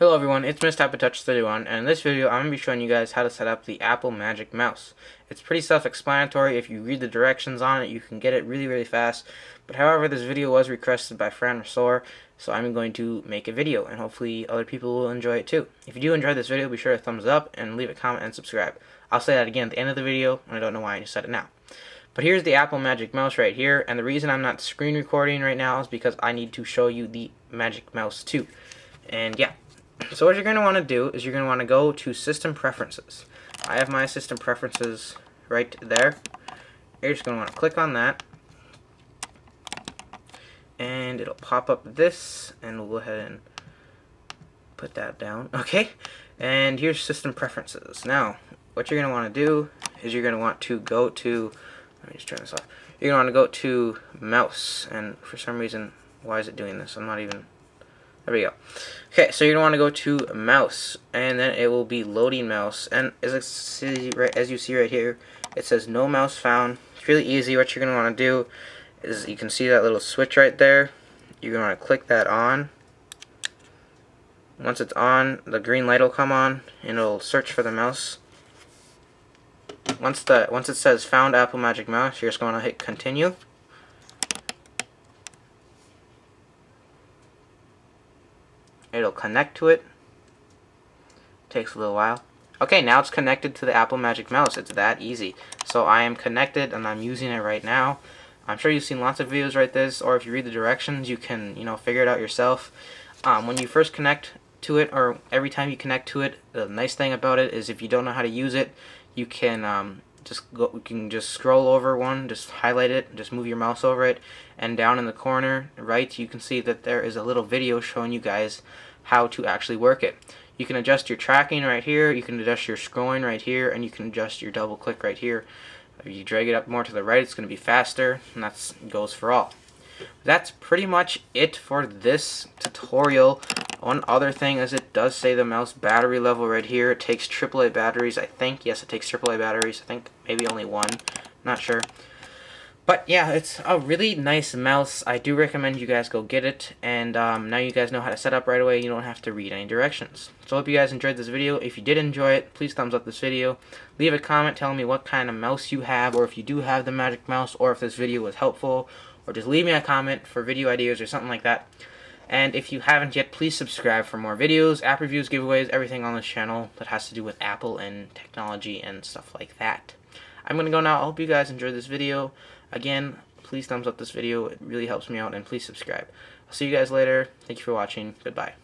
Hello everyone, it's MriPodTouch31, and in this video I'm going to be showing you guys how to set up the Apple Magic Mouse. It's pretty self-explanatory. If you read the directions on it, you can get it really, really fast. But however, this video was requested by Fran Ressor, so I'm going to make a video, and hopefully other people will enjoy it too. If you do enjoy this video, be sure to thumbs up, and leave a comment and subscribe. I'll say that again at the end of the video, and I don't know why I just said it now. But here's the Apple Magic Mouse right here, and the reason I'm not screen recording right now is because I need to show you the Magic Mouse too. And yeah. So what you're going to want to do is you're going to want to go to System Preferences. I have my System Preferences right there. You're just going to want to click on that. And it'll pop up this, and we'll go ahead and put that down. Okay, and here's System Preferences. Now, what you're going to want to do is you're going to want to go to, let me just turn this off. You're going to want to go to Mouse, and for some reason, why is it doing this? I'm not even... There we go. Okay, so you're going to want to go to Mouse, and then it will be loading Mouse. And as you see right here, it says no mouse found. It's really easy. What you're going to want to do is you can see that little switch right there. You're going to want to click that on. Once it's on, the green light will come on, and it'll search for the mouse. Once it says found Apple Magic Mouse, you're just going to hit continue. It'll connect to it. Takes a little while. Okay, now it's connected to the Apple Magic Mouse. It's that easy. So I am connected, and I'm using it right now. I'm sure you've seen lots of videos like this, or if you read the directions, you can, you know, figure it out yourself. When you first connect to it, or every time you connect to it, the nice thing about it is if you don't know how to use it, you can just scroll over one, just highlight it, just move your mouse over it, and down in the corner right you can see that there is a little video showing you guys how to actually work it. You can adjust your tracking right here, you can adjust your scrolling right here, and you can adjust your double click right here. If you drag it up more to the right, it's going to be faster, and that goes for all. That's pretty much it for this tutorial. One other thing is it does say the mouse battery level right here. It takes AAA batteries, I think. Yes, it takes AAA batteries. I think maybe only one. Not sure. But yeah, it's a really nice mouse. I do recommend you guys go get it. And now you guys know how to set up right away. You don't have to read any directions. So I hope you guys enjoyed this video. If you did enjoy it, please thumbs up this video. Leave a comment telling me what kind of mouse you have, or if you do have the Magic Mouse, or if this video was helpful. Or just leave me a comment for video ideas or something like that. And if you haven't yet, please subscribe for more videos, app reviews, giveaways, everything on this channel that has to do with Apple and technology and stuff like that. I'm going to go now. I hope you guys enjoyed this video. Again, please thumbs up this video. It really helps me out, and please subscribe. I'll see you guys later. Thank you for watching. Goodbye.